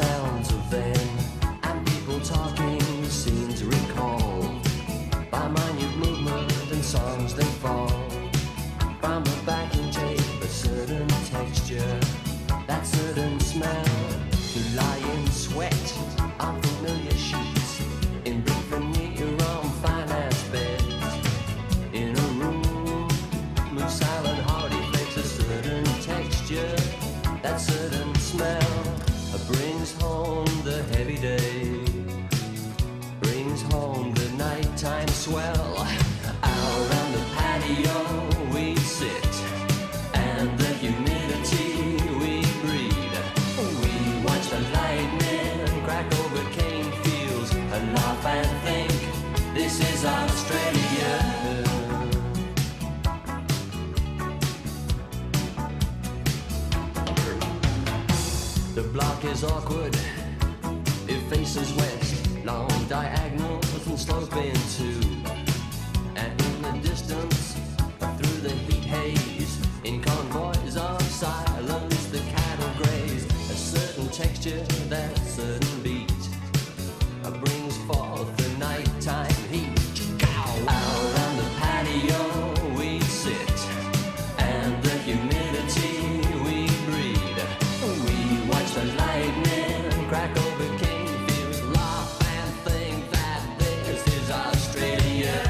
sounds of then and people talking seem to recall by minute movement and songs that fall from the backing tape, a certain texture, that certain smell, you lie in sweat on familiar sheets in brief and neat your own finance bed in a room move silent hardy makes a certain texture, that certain smell brings home the heavy day, brings home the nighttime swell. Out on the patio we sit, and the humidity we breathe. We watch the lightning crack over cane fields and laugh and think, this is Australia. The block is awkward, it faces west, long diagonals and sloping too. And in the distance, through the heat haze, in convoys of silence, the cattle graze. A certain texture, that certain beat, brings forth the nighttime heat. Out on the patio we sit, and the humidity the lightning crack over cane fields, laugh and think that this is Australia.